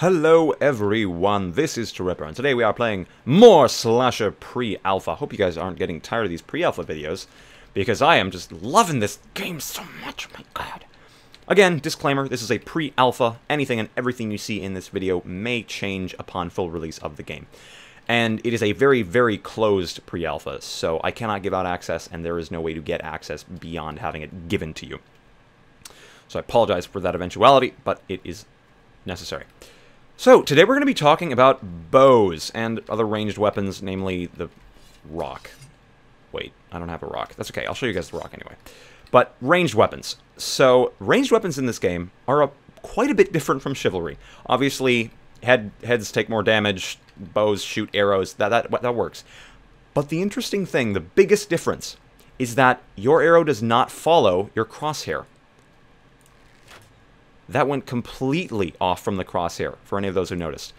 Hello everyone, this is Teripper, and today we are playing more Slasher pre-alpha. Hope you guys aren't getting tired of these pre-alpha videos, because I am just loving this game so much, my god. Again, disclaimer, this is a pre-alpha. Anything and everything you see in this video may change upon full release of the game. And it is a very, very closed pre-alpha, so I cannot give out access, and there is no way to get access beyond having it given to you. So I apologize for that eventuality, but it is necessary. So, today we're going to be talking about bows and other ranged weapons, namely the rock. Wait, I don't have a rock. That's okay, I'll show you guys the rock anyway. But, ranged weapons. So, ranged weapons in this game are quite a bit different from Chivalry. Obviously, heads take more damage, bows shoot arrows, that works. But the interesting thing, the biggest difference, is that your arrow does not follow your crosshair. That went completely off from the crosshair, for any of those who noticed.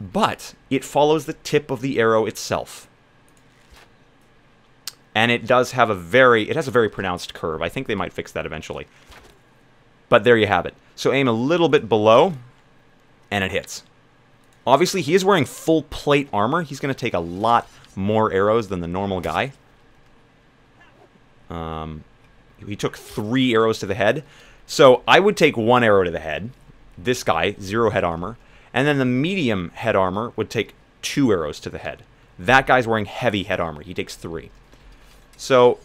But it follows the tip of the arrow itself. And it does have a very pronounced curve. I think they might fix that eventually. But there you have it. So aim a little bit below, and it hits. Obviously, he is wearing full plate armor. He's going to take a lot more arrows than the normal guy. He took 3 arrows to the head. So, I would take 1 arrow to the head, this guy, 0 head armor, and then the medium head armor would take 2 arrows to the head. That guy's wearing heavy head armor, he takes 3. So,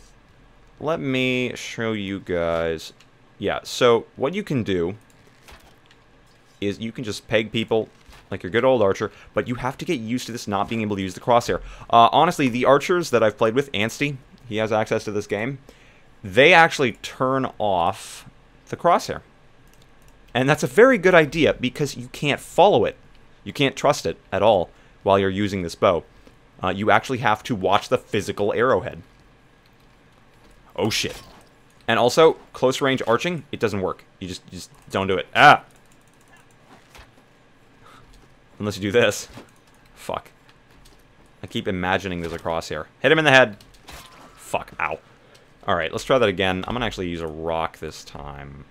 let me show you guys, yeah, so what you can do is you can just peg people like your good old archer, but you have to get used to this not being able to use the crosshair. Honestly, the archers that I've played with, Anstey, he has access to this game, they actually turn off the crosshair. And that's a very good idea because you can't follow it. You can't trust it at all while you're using this bow. You actually have to watch the physical arrowhead. Oh shit. And also, close range arching, it doesn't work. You just don't do it. Ah! Unless you do this. Fuck. I keep imagining there's a crosshair. Hit him in the head. Fuck. Ow. Alright, let's try that again. I'm going to actually use a rock this time.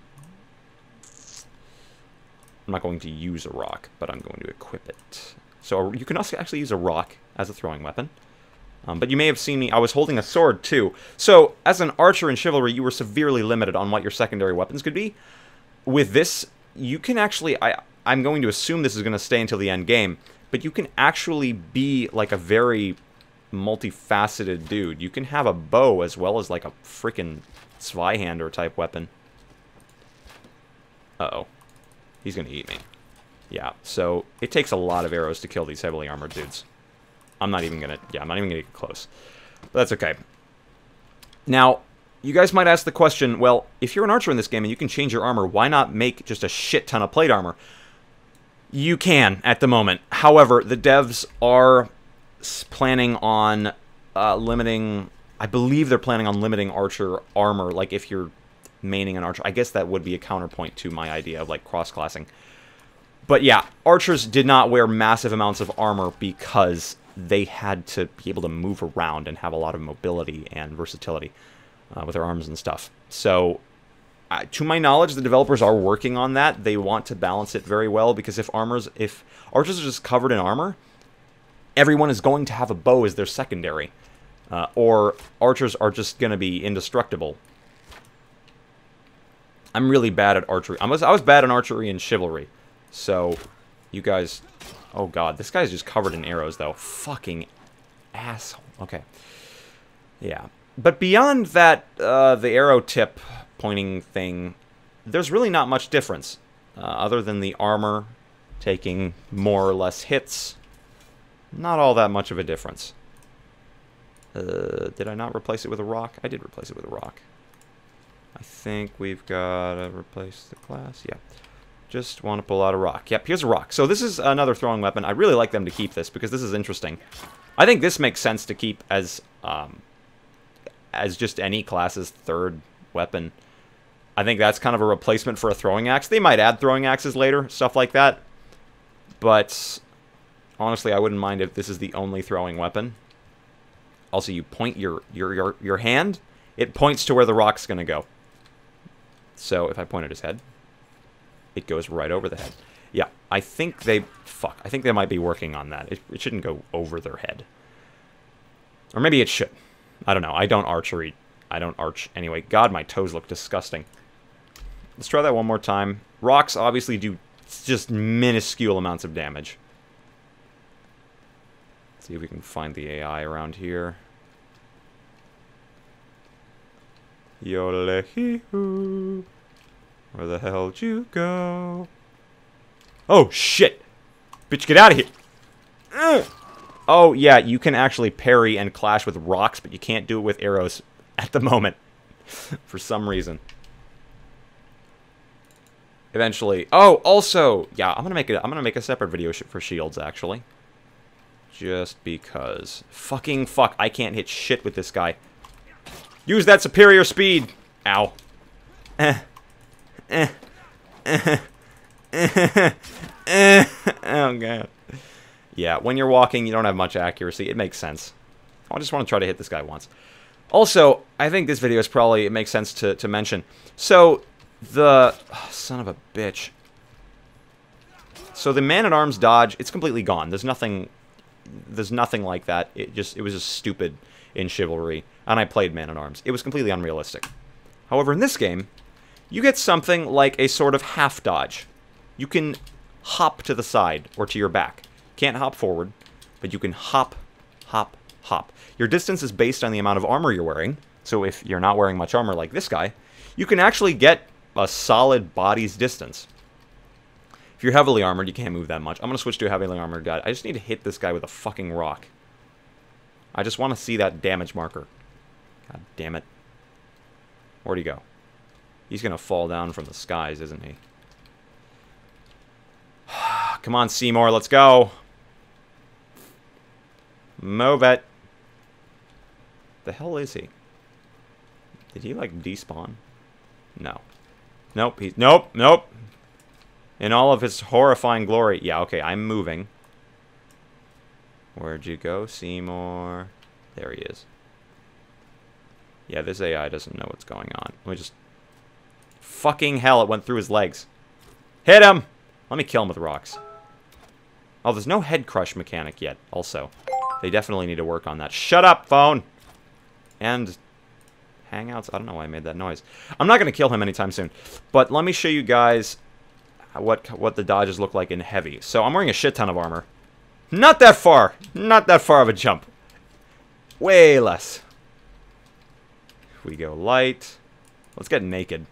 I'm not going to use a rock, but I'm going to equip it. So you can also actually use a rock as a throwing weapon. But you may have seen me, I was holding a sword too. So, as an archer in Chivalry, you were severely limited on what your secondary weapons could be. With this, you can actually, I'm going to assume this is going to stay until the end game, but you can actually be like a very multifaceted dude. You can have a bow as well as like a freaking Zweihänder type weapon. Uh-oh. He's gonna eat me. Yeah, so it takes a lot of arrows to kill these heavily armored dudes. I'm not even gonna get close. But that's okay. Now, you guys might ask the question, well, if you're an archer in this game and you can change your armor, why not make just a shit ton of plate armor? You can at the moment. However, the devs are planning on limiting, I believe they're planning on limiting archer armor, like if you're maining an archer. I guess that would be a counterpoint to my idea of like cross-classing. But yeah, archers did not wear massive amounts of armor because they had to be able to move around and have a lot of mobility and versatility with their arms and stuff. So to my knowledge, the developers are working on that. They want to balance it very well because if archers are just covered in armor, everyone is going to have a bow as their secondary. Or archers are just going to be indestructible. I'm really bad at archery. I was bad at archery in Chivalry. So, you guys... Oh god, this guy's just covered in arrows, though. Fucking asshole. Okay. Yeah. But beyond that, the arrow tip pointing thing, there's really not much difference. Other than the armor taking more or less hits... Not all that much of a difference. Did I not replace it with a rock? I did replace it with a rock. I think we've got to replace the class. Yeah. Just want to pull out a rock. Yep, here's a rock. So this is another throwing weapon. I really like them to keep this because this is interesting. I think this makes sense to keep as just any class's third weapon. I think that's kind of a replacement for a throwing axe. They might add throwing axes later, stuff like that. But... honestly, I wouldn't mind if this is the only throwing weapon. Also, you point your hand, it points to where the rock's going to go. So, if I point at his head, it goes right over the head. Yeah. I think they... Fuck. I think they might be working on that. It shouldn't go over their head. Or maybe it should. I don't know. I don't archery. I don't arch. Anyway, God, my toes look disgusting. Let's try that one more time. Rocks obviously do just minuscule amounts of damage. Let's see if we can find the AI around here. Yolehihu. Where the hell'd you go? Oh, shit! Bitch, get out of here! Ugh. Oh, yeah, you can actually parry and clash with rocks, but you can't do it with arrows at the moment. For some reason. Eventually. Oh, also, yeah, I'm gonna make a separate video for shields, actually. Just because. Fucking fuck, I can't hit shit with this guy. Use that superior speed! Ow. Oh, God. Yeah, when you're walking, you don't have much accuracy. It makes sense. I just want to try to hit this guy once. Also, I think this video is probably... It makes sense to mention. So, the... Oh, son of a bitch. So, the man-at-arms dodge, it's completely gone. There's nothing... There's nothing like that. It was just stupid in Chivalry. And I played man-at-arms. It was completely unrealistic. However, in this game, you get something like a sort of half dodge. You can hop to the side or to your back. Can't hop forward, but you can hop, hop, hop. Your distance is based on the amount of armor you're wearing. So if you're not wearing much armor like this guy, you can actually get a solid body's distance. If you're heavily armored, you can't move that much. I'm going to switch to a heavily armored guy. I just need to hit this guy with a fucking rock. I just want to see that damage marker. God damn it. Where'd he go? He's going to fall down from the skies, isn't he? Come on, Seymour, let's go. Move it. The hell is he? Did he, like, despawn? No. Nope, he's... Nope, nope. In all of his horrifying glory. Yeah, okay, I'm moving. Where'd you go, Seymour? There he is. Yeah, this AI doesn't know what's going on. Let me just... Fucking hell, it went through his legs. Hit him! Let me kill him with rocks. Oh, there's no head crush mechanic yet, also. They definitely need to work on that. Shut up, phone! And... Hangouts? I don't know why I made that noise. I'm not going to kill him anytime soon. But let me show you guys what the dodges look like in heavy. So, I'm wearing a shit ton of armor. Not that far! Not that far of a jump. Way less. We go light. Let's get naked.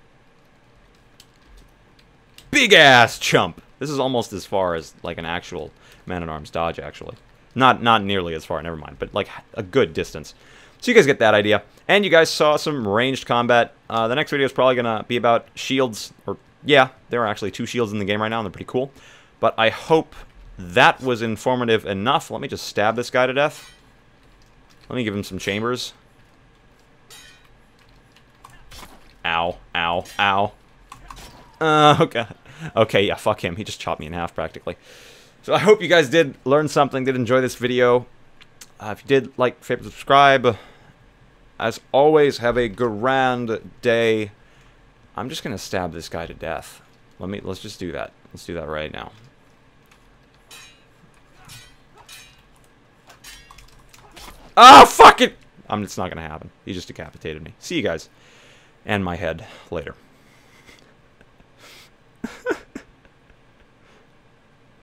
Big-ass chump! This is almost as far as, like, an actual man-at-arms dodge, actually. Not nearly as far, never mind, but, like, a good distance. So you guys get that idea. And you guys saw some ranged combat. The next video is probably gonna be about shields, or, yeah, there are actually 2 shields in the game right now, and they're pretty cool. But I hope that was informative enough. Let me just stab this guy to death. Let me give him some chambers. Ow, ow, ow. Oh, God. Okay, yeah, fuck him. He just chopped me in half, practically. So I hope you guys did learn something, did enjoy this video. If you did, like, favorite, subscribe. As always, have a grand day. I'm just gonna stab this guy to death. Let's just do that. Let's do that right now. Oh, fuck it! It's not gonna happen. He just decapitated me. See you guys. And my head later.